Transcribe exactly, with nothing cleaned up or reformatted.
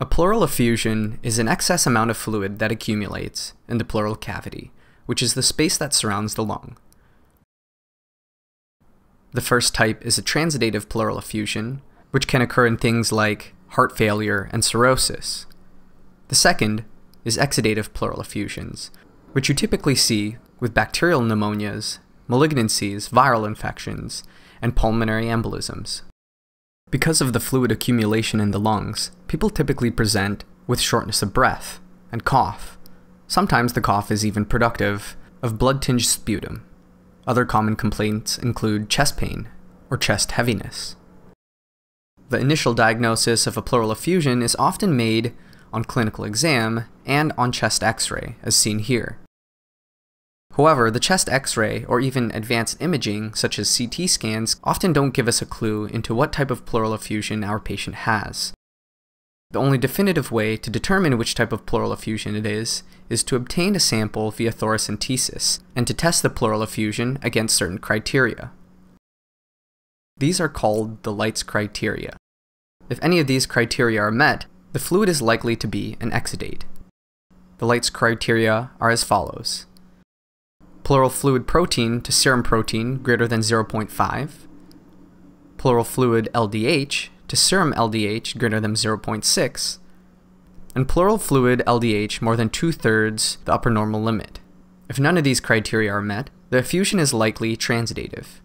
A pleural effusion is an excess amount of fluid that accumulates in the pleural cavity, which is the space that surrounds the lung. The first type is a transudative pleural effusion, which can occur in things like heart failure and cirrhosis. The second is exudative pleural effusions, which you typically see with bacterial pneumonias, malignancies, viral infections, and pulmonary embolisms. Because of the fluid accumulation in the lungs, people typically present with shortness of breath and cough. Sometimes the cough is even productive of blood-tinged sputum. Other common complaints include chest pain or chest heaviness. The initial diagnosis of a pleural effusion is often made on clinical exam and on chest x-ray, as seen here. However, the chest x-ray or even advanced imaging such as C T scans often don't give us a clue into what type of pleural effusion our patient has. The only definitive way to determine which type of pleural effusion it is is to obtain a sample via thoracentesis and to test the pleural effusion against certain criteria. These are called the Light's criteria. If any of these criteria are met, the fluid is likely to be an exudate. The Light's criteria are as follows: pleural fluid protein to serum protein greater than zero point five, pleural fluid L D H to serum L D H greater than zero point six, and pleural fluid L D H more than two-thirds the upper normal limit. If none of these criteria are met, the effusion is likely transudative.